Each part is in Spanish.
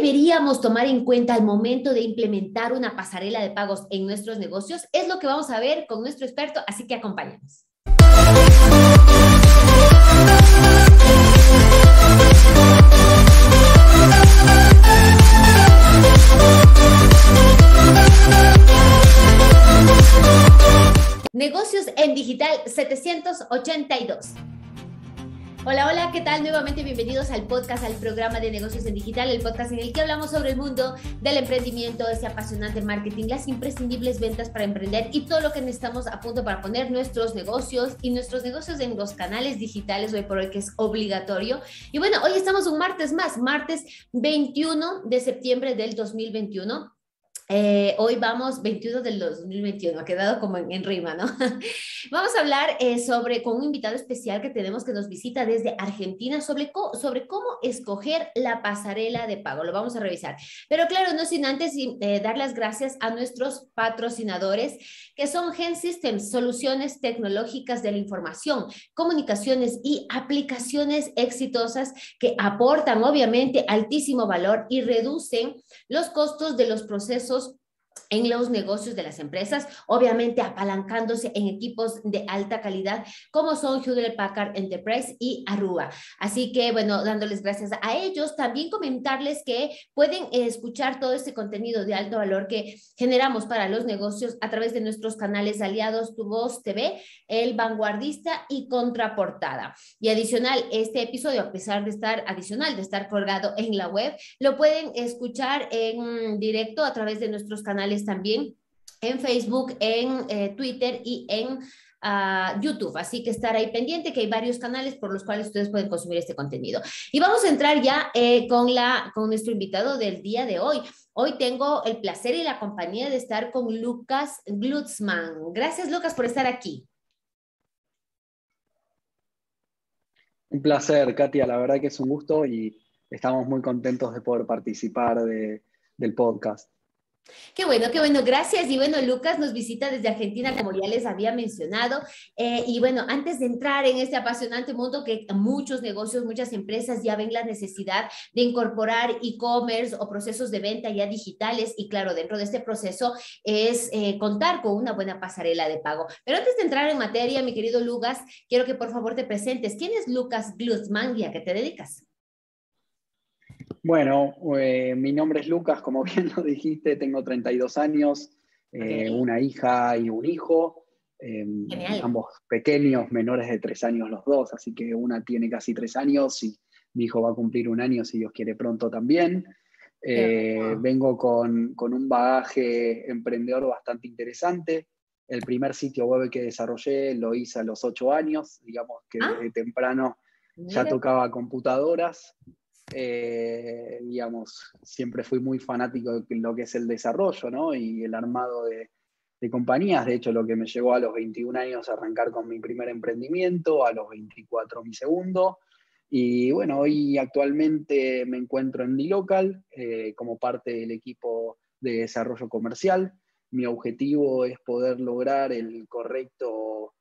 deberíamos tomar en cuenta al momento de implementar una pasarela de pagos en nuestros negocios? Es lo que vamos a ver con nuestro experto, así que acompáñanos. Negocios en Digital 782. Hola, hola, ¿qué tal? Nuevamente bienvenidos al podcast, al programa de Negocios en Digital, el podcast en el que hablamos sobre el mundo del emprendimiento, ese apasionante marketing, las imprescindibles ventas para emprender y todo lo que necesitamos a punto para poner nuestros negocios y nuestros negocios en los canales digitales hoy por hoy, que es obligatorio. Y bueno, hoy estamos un martes más, martes 21 de septiembre del 2021. Hoy vamos, 21 del 2021, ha quedado como en rima, ¿no? Vamos a hablar con un invitado especial que tenemos que nos visita desde Argentina sobre cómo escoger la pasarela de pago. Lo vamos a revisar. Pero claro, no sin antes dar las gracias a nuestros patrocinadores, que son Gen Systems, soluciones tecnológicas de la información, comunicaciones y aplicaciones exitosas que aportan obviamente altísimo valor y reducen los costos de los procesos en los negocios de las empresas, obviamente apalancándose en equipos de alta calidad como son Hewlett Packard Enterprise y Aruba. Así que, bueno, dándoles gracias a ellos, también comentarles que pueden escuchar todo este contenido de alto valor que generamos para los negocios a través de nuestros canales aliados Tu Voz TV, El Vanguardista y Contraportada. Y adicional, este episodio, a pesar de estar colgado en la web, lo pueden escuchar en directo a través de nuestros canales también en Facebook, en Twitter y en YouTube, así que estar ahí pendiente, que hay varios canales por los cuales ustedes pueden consumir este contenido. Y vamos a entrar ya con nuestro invitado del día de hoy. Hoy tengo el placer y la compañía de estar con Lucas Glutsman. Gracias, Lucas, por estar aquí. Un placer, Katia, la verdad que es un gusto y estamos muy contentos de poder participar del podcast. Qué bueno, qué bueno, gracias. Y bueno, Lucas nos visita desde Argentina, como ya les había mencionado. Y bueno, antes de entrar en este apasionante mundo que muchos negocios, muchas empresas ya ven la necesidad de incorporar e-commerce o procesos de venta ya digitales, y claro, dentro de este proceso es contar con una buena pasarela de pago. Pero antes de entrar en materia, mi querido Lucas, quiero que por favor te presentes. ¿Quién es Lucas Glutsman y a qué te dedicas? Bueno, mi nombre es Lucas, como bien lo dijiste, tengo 32 años, una hija y un hijo, ambos pequeños, menores de 3 años los dos, así que una tiene casi 3 años y mi hijo va a cumplir un año, si Dios quiere, pronto también. Vengo con un bagaje emprendedor bastante interesante. El primer sitio web que desarrollé lo hice a los 8 años, digamos que desde temprano ya tocaba computadoras. Digamos, siempre fui muy fanático de lo que es el desarrollo, ¿no? Y el armado de compañías. De hecho, lo que me llevó a los 21 años a arrancar con mi primer emprendimiento, a los 24 mi segundo. Y bueno, hoy actualmente me encuentro en dLocal como parte del equipo de desarrollo comercial. Mi objetivo es poder lograr el correcto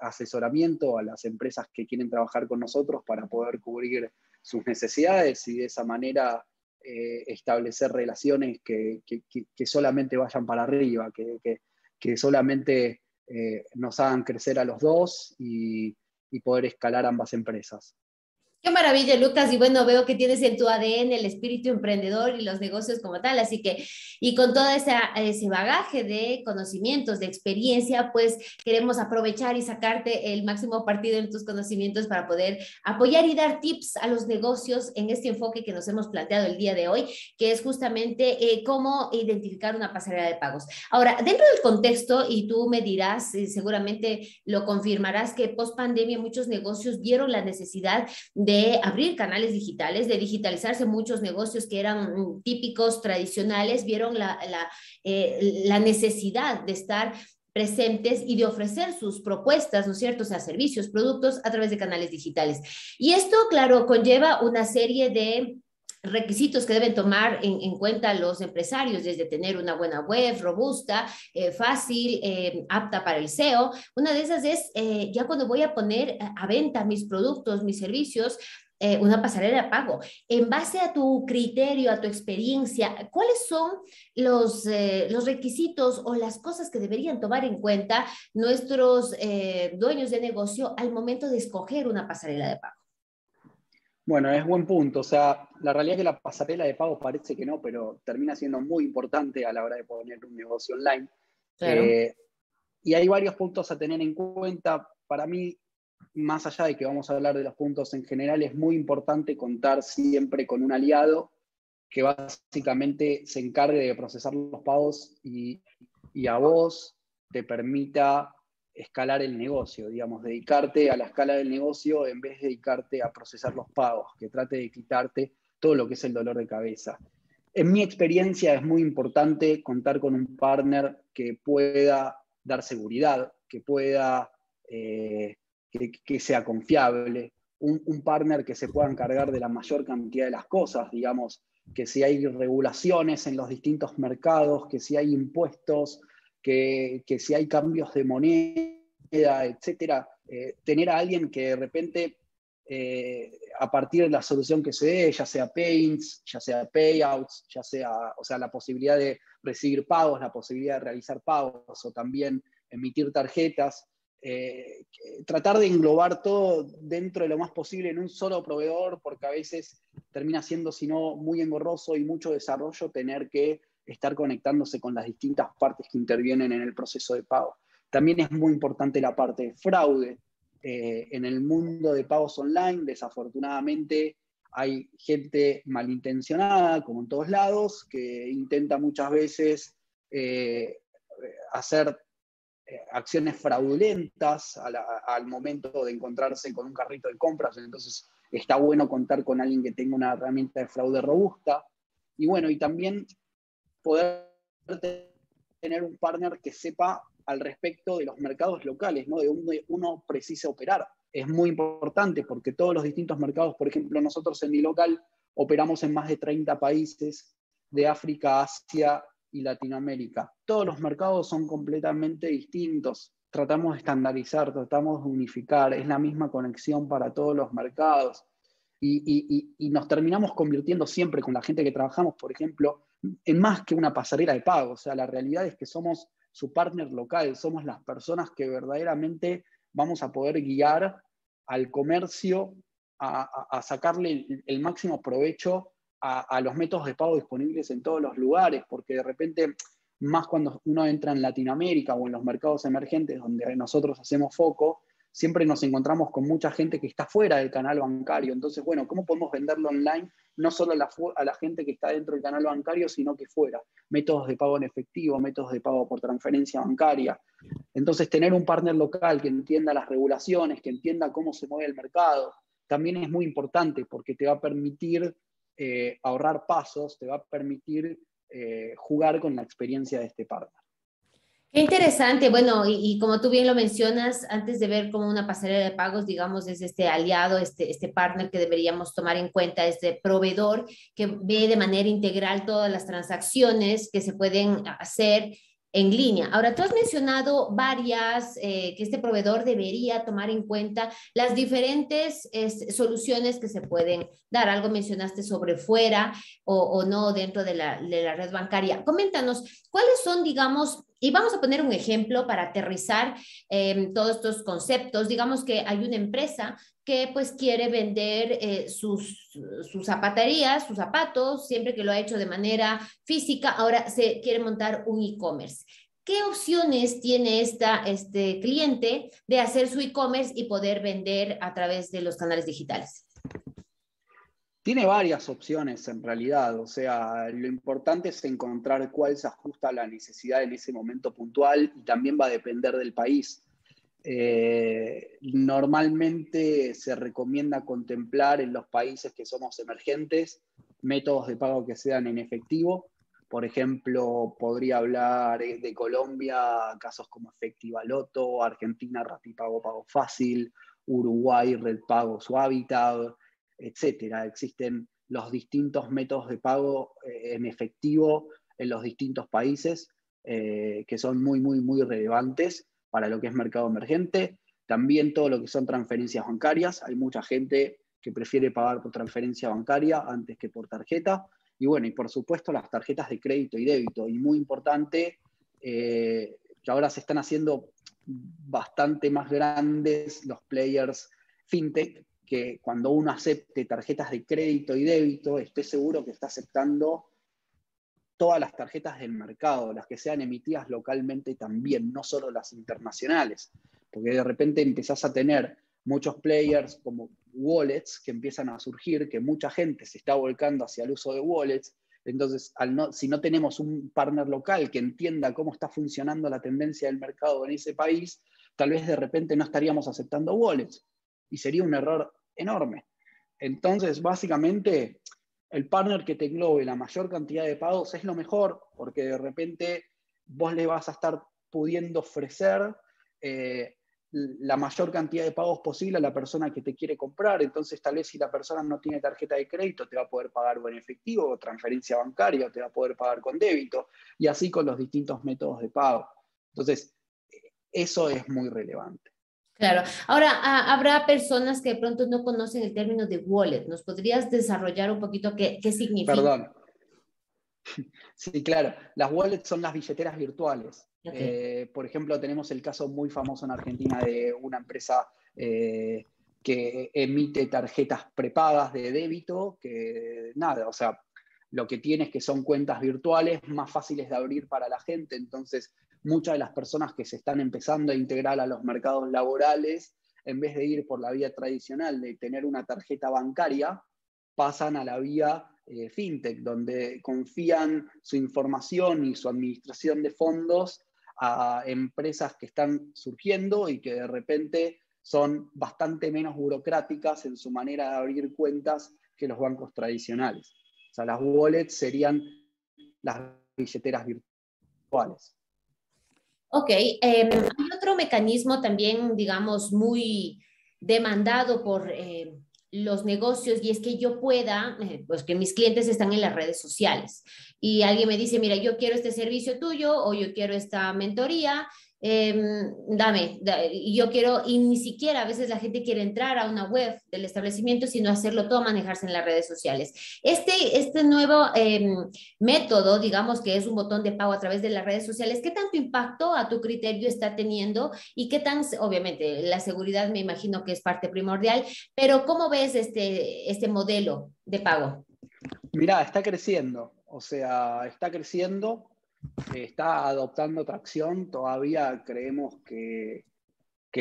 asesoramiento a las empresas que quieren trabajar con nosotros para poder cubrir sus necesidades y de esa manera establecer relaciones que solamente vayan para arriba, que solamente nos hagan crecer a los dos y poder escalar ambas empresas. Qué maravilla, Lucas, y bueno, veo que tienes en tu ADN el espíritu emprendedor y los negocios como tal, así que, y con todo ese bagaje de conocimientos, de experiencia, pues queremos aprovechar y sacarte el máximo partido en tus conocimientos para poder apoyar y dar tips a los negocios en este enfoque que nos hemos planteado el día de hoy, que es justamente cómo identificar una pasarela de pagos. Ahora, dentro del contexto, y tú me dirás, seguramente lo confirmarás, que post pandemia muchos negocios vieron la necesidad de abrir canales digitales, de digitalizarse. Muchos negocios que eran típicos, tradicionales, vieron la necesidad de estar presentes y de ofrecer sus propuestas, ¿no es cierto?, o sea, servicios, productos a través de canales digitales. Y esto, claro, conlleva una serie de requisitos que deben tomar en cuenta los empresarios, desde tener una buena web robusta, fácil, apta para el SEO. Una de esas es ya cuando voy a poner a venta mis productos, mis servicios, una pasarela de pago. En base a tu criterio, a tu experiencia, ¿cuáles son los requisitos o las cosas que deberían tomar en cuenta nuestros dueños de negocio al momento de escoger una pasarela de pago? Bueno, es buen punto. O sea, la realidad es que la pasarela de pago parece que no, pero termina siendo muy importante a la hora de poner un negocio online. Claro. Y hay varios puntos a tener en cuenta. Para mí, más allá de que vamos a hablar de los puntos en general, es muy importante contar siempre con un aliado que básicamente se encargue de procesar los pagos y a vos te permita escalar el negocio, digamos, dedicarte a la escala del negocio en vez de dedicarte a procesar los pagos, que trate de quitarte todo lo que es el dolor de cabeza. En mi experiencia es muy importante contar con un partner que pueda dar seguridad, que pueda... que sea confiable, un partner que se pueda encargar de la mayor cantidad de las cosas, digamos, que si hay regulaciones en los distintos mercados, que si hay impuestos, que si hay cambios de moneda, etcétera, tener a alguien que de repente, a partir de la solución que se dé, ya sea payments, ya sea payouts, ya sea, o sea, la posibilidad de recibir pagos, la posibilidad de realizar pagos, o también emitir tarjetas, tratar de englobar todo dentro de lo más posible en un solo proveedor, porque a veces termina siendo, si no, muy engorroso y mucho desarrollo tener que estar conectándose con las distintas partes que intervienen en el proceso de pago. También es muy importante la parte de fraude. En el mundo de pagos online, desafortunadamente, hay gente malintencionada, como en todos lados, que intenta muchas veces hacer acciones fraudulentas al momento de encontrarse con un carrito de compras. Entonces está bueno contar con alguien que tenga una herramienta de fraude robusta, y bueno, y también poder tener un partner que sepa al respecto de los mercados locales, ¿no? De donde uno precisa operar. Es muy importante porque todos los distintos mercados, por ejemplo, nosotros en dLocal operamos en más de 30 países de África, Asia y Latinoamérica. Todos los mercados son completamente distintos. Tratamos de estandarizar, tratamos de unificar. Es la misma conexión para todos los mercados. Y nos terminamos convirtiendo siempre con la gente que trabajamos, por ejemplo, en más que una pasarela de pago. O sea, la realidad es que somos su partner local. Somos las personas que verdaderamente vamos a poder guiar al comercio a sacarle el máximo provecho a los métodos de pago disponibles en todos los lugares, porque de repente, más cuando uno entra en Latinoamérica o en los mercados emergentes donde nosotros hacemos foco, siempre nos encontramos con mucha gente que está fuera del canal bancario. Entonces, bueno, ¿cómo podemos venderlo online? No solo a la gente que está dentro del canal bancario, sino que fuera. Métodos de pago en efectivo, métodos de pago por transferencia bancaria. Entonces, tener un partner local que entienda las regulaciones, que entienda cómo se mueve el mercado, también es muy importante porque te va a permitir ahorrar pasos, te va a permitir jugar con la experiencia de este partner. Qué interesante. Bueno, y como tú bien lo mencionas, antes de ver como una pasarela de pagos, digamos, es este aliado, este partner que deberíamos tomar en cuenta, este proveedor que ve de manera integral todas las transacciones que se pueden hacer en línea. Ahora, tú has mencionado varias que este proveedor debería tomar en cuenta las diferentes soluciones que se pueden dar. Algo mencionaste sobre fuera o no dentro de la red bancaria. Coméntanos, ¿cuáles son, digamos, y vamos a poner un ejemplo para aterrizar todos estos conceptos? Digamos que hay una empresa que pues quiere vender sus zapaterías, sus zapatos, siempre que lo ha hecho de manera física, ahora se quiere montar un e-commerce. ¿Qué opciones tiene este cliente de hacer su e-commerce y poder vender a través de los canales digitales? Tiene varias opciones en realidad, o sea, lo importante es encontrar cuál se ajusta a la necesidad en ese momento puntual, y también va a depender del país. Normalmente se recomienda contemplar en los países que somos emergentes métodos de pago que sean en efectivo. Por ejemplo, podría hablar de Colombia, casos como Efecty, Baloto, Argentina, Rapipago, Pago Fácil, Uruguay, Red Pagos o Hábitat, etcétera. Existen los distintos métodos de pago en efectivo en los distintos países que son muy, muy, muy relevantes para lo que es mercado emergente. También todo lo que son transferencias bancarias. Hay mucha gente que prefiere pagar por transferencia bancaria antes que por tarjeta. Y bueno, y por supuesto las tarjetas de crédito y débito. Y muy importante, que ahora se están haciendo bastante más grandes los players fintech, que cuando uno acepte tarjetas de crédito y débito, esté seguro que está aceptando todas las tarjetas del mercado, las que sean emitidas localmente también, no solo las internacionales, porque de repente empezás a tener muchos players como wallets que empiezan a surgir, que mucha gente se está volcando hacia el uso de wallets. Entonces, si no tenemos un partner local que entienda cómo está funcionando la tendencia del mercado en ese país, tal vez de repente no estaríamos aceptando wallets, y sería un error enorme. Entonces, básicamente, el partner que te englobe la mayor cantidad de pagos es lo mejor, porque de repente vos le vas a estar pudiendo ofrecer la mayor cantidad de pagos posible a la persona que te quiere comprar. Entonces, tal vez si la persona no tiene tarjeta de crédito, te va a poder pagar o en efectivo, o transferencia bancaria, o te va a poder pagar con débito, y así con los distintos métodos de pago. Entonces, eso es muy relevante. Claro. Ahora, habrá personas que de pronto no conocen el término de wallet. ¿Nos podrías desarrollar un poquito qué significa? Perdón. Sí, claro. Las wallets son las billeteras virtuales. Okay. Por ejemplo, tenemos el caso muy famoso en Argentina de una empresa que emite tarjetas prepagas de débito, que nada, o sea, lo que tiene es que son cuentas virtuales más fáciles de abrir para la gente. Entonces, muchas de las personas que se están empezando a integrar a los mercados laborales, en vez de ir por la vía tradicional de tener una tarjeta bancaria, pasan a la vía fintech, donde confían su información y su administración de fondos a empresas que están surgiendo y que de repente son bastante menos burocráticas en su manera de abrir cuentas que los bancos tradicionales. O sea, las wallets serían las billeteras virtuales. Ok, hay otro mecanismo también, digamos, muy demandado por los negocios, y es que yo pueda, pues que mis clientes están en las redes sociales y alguien me dice, mira, yo quiero este servicio tuyo o yo quiero esta mentoría, yo quiero, y ni siquiera a veces la gente quiere entrar a una web del establecimiento, sino hacerlo todo, manejarse en las redes sociales. Este nuevo método, digamos que es un botón de pago a través de las redes sociales, ¿qué tanto impacto a tu criterio está teniendo? Y qué tan, obviamente, la seguridad me imagino que es parte primordial, pero ¿cómo ves este modelo de pago? Mirá, está creciendo, o sea, está creciendo. Está adoptando tracción, todavía creemos que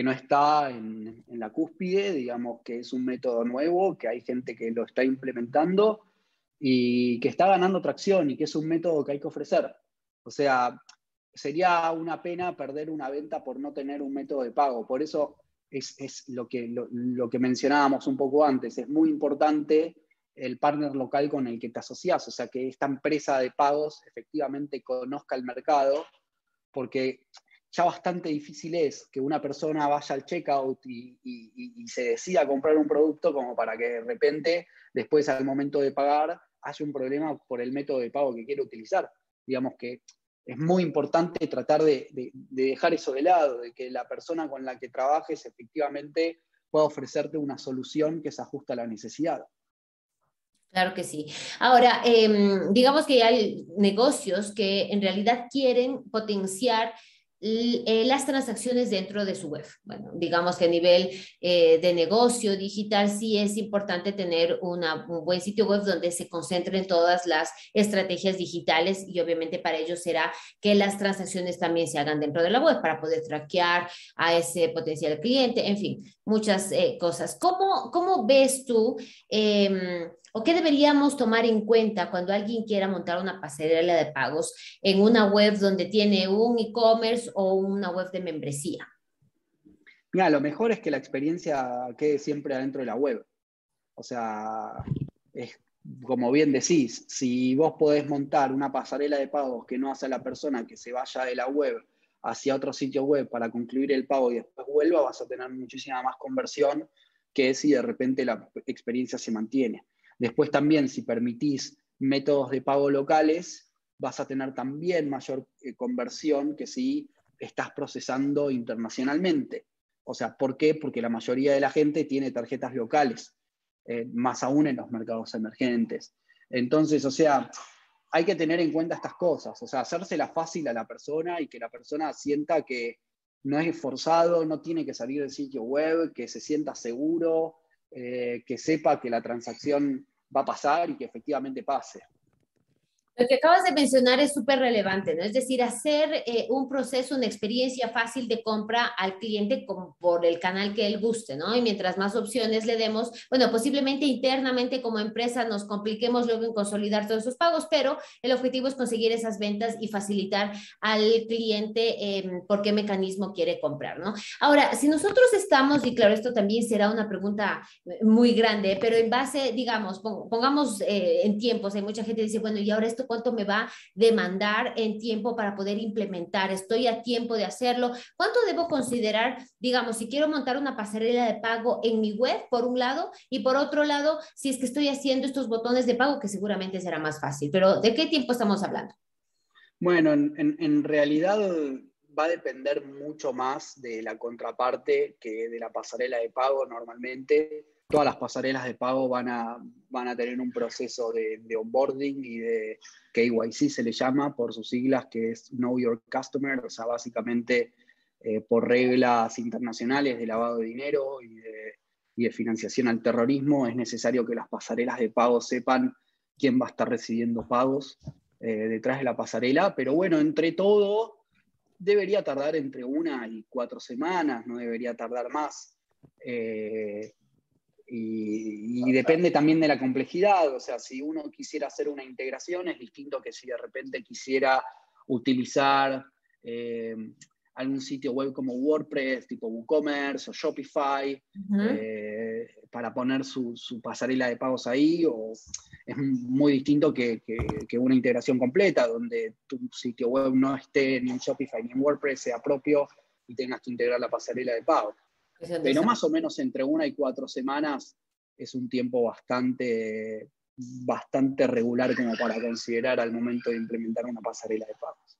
no está en la cúspide, digamos que es un método nuevo, que hay gente que lo está implementando y que está ganando tracción y que es un método que hay que ofrecer. O sea, sería una pena perder una venta por no tener un método de pago. Por eso es lo que mencionábamos un poco antes, es muy importante el partner local con el que te asocias, o sea, que esta empresa de pagos efectivamente conozca el mercado, porque ya bastante difícil es que una persona vaya al checkout y se decida comprar un producto como para que de repente, después al momento de pagar, haya un problema por el método de pago que quiere utilizar. Digamos que es muy importante tratar de dejar eso de lado, de que la persona con la que trabajes efectivamente pueda ofrecerte una solución que se ajuste a la necesidad. Claro que sí. Ahora, digamos que hay negocios que en realidad quieren potenciar las transacciones dentro de su web. Bueno, digamos que a nivel de negocio digital sí es importante tener un buen sitio web donde se concentren todas las estrategias digitales, y obviamente para ello será que las transacciones también se hagan dentro de la web para poder trackear a ese potencial cliente, en fin, muchas cosas. ¿Cómo ves tú o qué deberíamos tomar en cuenta cuando alguien quiera montar una pasarela de pagos en una web donde tiene un e-commerce o una web de membresía? Mira, lo mejor es que la experiencia quede siempre adentro de la web. O sea, es como bien decís, si vos podés montar una pasarela de pagos que no hace a la persona que se vaya de la web hacia otro sitio web para concluir el pago y después vuelva, vas a tener muchísima más conversión que si de repente la experiencia se mantiene. Después también, si permitís métodos de pago locales, vas a tener también mayor conversión que si estás procesando internacionalmente. O sea, ¿por qué? Porque la mayoría de la gente tiene tarjetas locales. más aún en los mercados emergentes. Entonces, o sea, hay que tener en cuenta estas cosas, o sea, hacérsela fácil a la persona y que la persona sienta que no es forzado, no tiene que salir del sitio web, que se sienta seguro, que sepa que la transacción va a pasar y que efectivamente pase. Lo que acabas de mencionar es súper relevante, ¿no? Es decir, hacer un proceso, una experiencia fácil de compra al cliente por el canal que él guste, ¿no? Y mientras más opciones le demos, bueno, posiblemente internamente como empresa nos compliquemos luego en consolidar todos esos pagos, pero el objetivo es conseguir esas ventas y facilitar al cliente por qué mecanismo quiere comprar, ¿no? Ahora, si nosotros estamos, y claro, esto también será una pregunta muy grande, pero en base, digamos, pongamos en tiempos, hay mucha gente que dice, bueno, y ahora esto ¿cuánto me va a demandar en tiempo para poder implementar? ¿Estoy a tiempo de hacerlo? ¿Cuánto debo considerar, digamos, si quiero montar una pasarela de pago en mi web, por un lado, y por otro lado, si es que estoy haciendo estos botones de pago, que seguramente será más fácil? Pero, ¿de qué tiempo estamos hablando? Bueno, en realidad va a depender mucho más de la contraparte que de la pasarela de pago normalmente. Todas las pasarelas de pago van a tener un proceso de onboarding y de KYC, se le llama por sus siglas, que es Know Your Customer, o sea, básicamente por reglas internacionales de lavado de dinero y de financiación al terrorismo, es necesario que las pasarelas de pago sepan quién va a estar recibiendo pagos detrás de la pasarela, pero bueno, entre todo, debería tardar entre 1 y 4 semanas, no debería tardar más. Y depende también de la complejidad, o sea, si uno quisiera hacer una integración es distinto que si de repente quisiera utilizar algún sitio web como WordPress, tipo WooCommerce o Shopify, uh-huh, para poner su pasarela de pagos ahí, o es muy distinto que una integración completa, donde tu sitio web no esté ni en Shopify ni en WordPress, sea propio y tengas que integrar la pasarela de pago. Pero más o menos entre 1 y 4 semanas es un tiempo bastante regular como para considerar al momento de implementar una pasarela de pagos.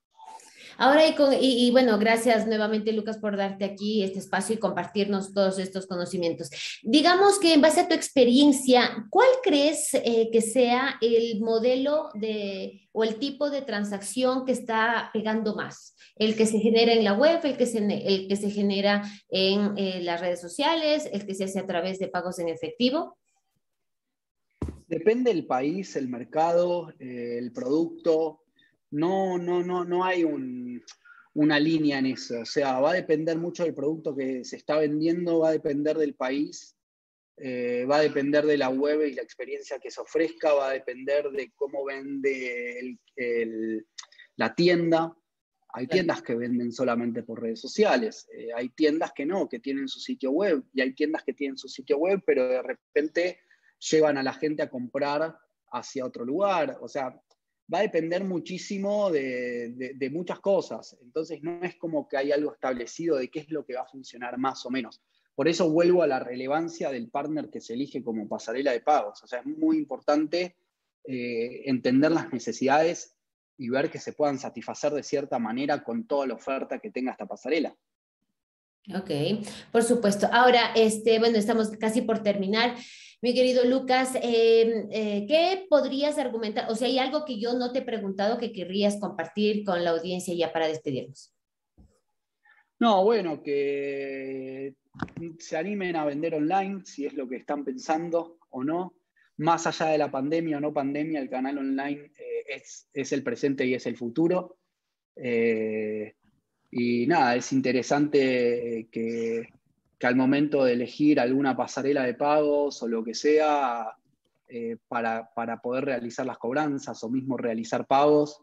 Ahora, y bueno, gracias nuevamente, Lucas, por darte aquí este espacio y compartirnos todos estos conocimientos. Digamos que en base a tu experiencia, ¿cuál crees que sea el modelo o el tipo de transacción que está pegando más? ¿El que se genera en la web, el que se genera en las redes sociales, el que se hace a través de pagos en efectivo? Depende del país, el mercado, el producto. No hay una línea en eso, o sea, va a depender mucho del producto que se está vendiendo, va a depender del país, va a depender de la web y la experiencia que se ofrezca, va a depender de cómo vende la tienda. Hay tiendas que venden solamente por redes sociales, hay tiendas que no, que tienen su sitio web, y hay tiendas que tienen su sitio web, pero de repente llevan a la gente a comprar hacia otro lugar, o sea, va a depender muchísimo de muchas cosas. Entonces no es como que hay algo establecido de qué es lo que va a funcionar más o menos. Por eso vuelvo a la relevancia del partner que se elige como pasarela de pagos. O sea, es muy importante entender las necesidades y ver que se puedan satisfacer de cierta manera con toda la oferta que tenga esta pasarela. Ok, por supuesto. Ahora, bueno, estamos casi por terminar. Mi querido Lucas, ¿qué podrías argumentar? O sea, ¿hay algo que yo no te he preguntado que querrías compartir con la audiencia ya para despedirnos? No, bueno, que se animen a vender online, si es lo que están pensando o no. Más allá de la pandemia o no pandemia, el canal online es el presente y es el futuro. Y nada, es interesante que al momento de elegir alguna pasarela de pagos o lo que sea, para poder realizar las cobranzas o mismo realizar pagos,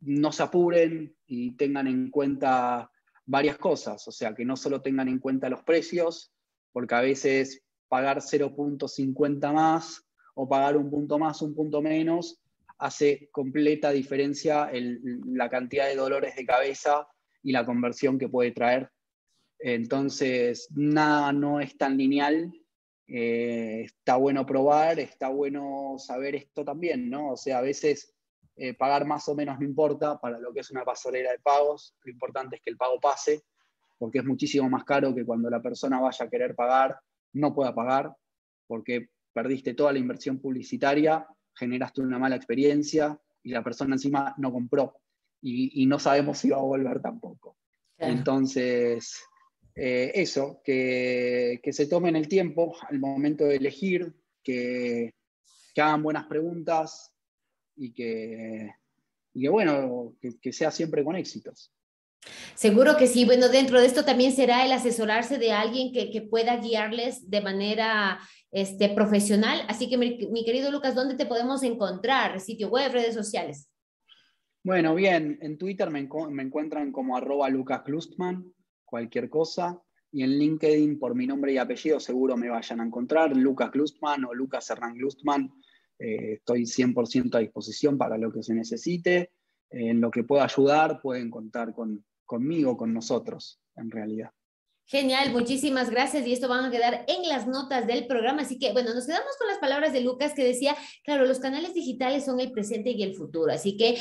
no se apuren y tengan en cuenta varias cosas. O sea, que no solo tengan en cuenta los precios, porque a veces pagar 0.50 más o pagar un punto más, un punto menos, hace completa diferencia la cantidad de dolores de cabeza y la conversión que puede traer. Entonces, nada no es tan lineal, está bueno probar, está bueno saber esto también, ¿no? O sea, a veces pagar más o menos no importa para lo que es una pasarela de pagos, lo importante es que el pago pase, porque es muchísimo más caro que cuando la persona vaya a querer pagar, no pueda pagar, porque perdiste toda la inversión publicitaria, generaste una mala experiencia y la persona encima no compró y no sabemos si va a volver tampoco. Claro. Entonces, eso, que se tomen el tiempo al momento de elegir, que hagan buenas preguntas y que bueno, que sea siempre con éxitos. Seguro que sí. Bueno, dentro de esto también será el asesorarse de alguien que pueda guiarles de manera profesional. Así que, mi querido Lucas, ¿dónde te podemos encontrar? ¿Sitio web, redes sociales? Bueno, bien. En Twitter me encuentran como @LucasGlutsman, cualquier cosa. Y en LinkedIn, por mi nombre y apellido, seguro me vayan a encontrar. Lucas Glutsman o Lucas Hernán Glutsman. Estoy 100% a disposición para lo que se necesite. En lo que pueda ayudar, pueden contar conmigo, con nosotros, en realidad. Genial, muchísimas gracias. Y esto van a quedar en las notas del programa. Así que, bueno, nos quedamos con las palabras de Lucas, que decía, claro, los canales digitales son el presente y el futuro. Así que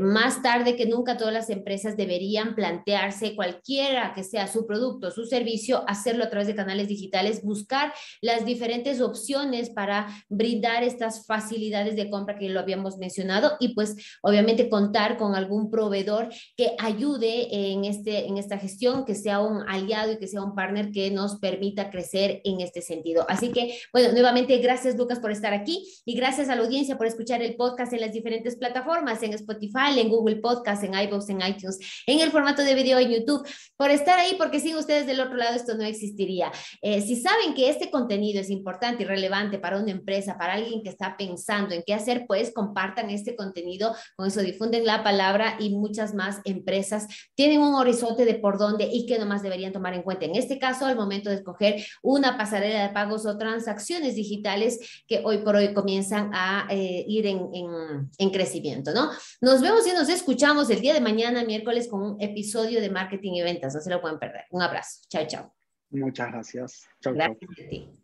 más tarde que nunca todas las empresas deberían plantearse, cualquiera que sea su producto, su servicio, hacerlo a través de canales digitales, buscar las diferentes opciones para brindar estas facilidades de compra que lo habíamos mencionado y pues obviamente contar con algún proveedor que ayude en esta gestión, que sea un aliado y que sea un partner que nos permita crecer en este sentido. Así que, bueno, nuevamente gracias, Lucas, por estar aquí y gracias a la audiencia por escuchar el podcast en las diferentes plataformas, en Spotify, en Google Podcast, en Ivoox, en iTunes, en el formato de video en YouTube, por estar ahí, porque sin ustedes del otro lado esto no existiría. Si saben que este contenido es importante y relevante para una empresa, para alguien que está pensando en qué hacer, pues compartan este contenido, con eso difunden la palabra y muchas más empresas tienen un horizonte de por dónde y qué nomás deberían tomar en cuenta en este caso al momento de escoger una pasarela de pagos o transacciones digitales que hoy por hoy comienzan a ir en crecimiento, ¿no? Nos vemos y nos escuchamos el día de mañana, miércoles, con un episodio de Marketing y Ventas. No se lo pueden perder. Un abrazo. Chao, chao. Muchas gracias. Chao, gracias a ti.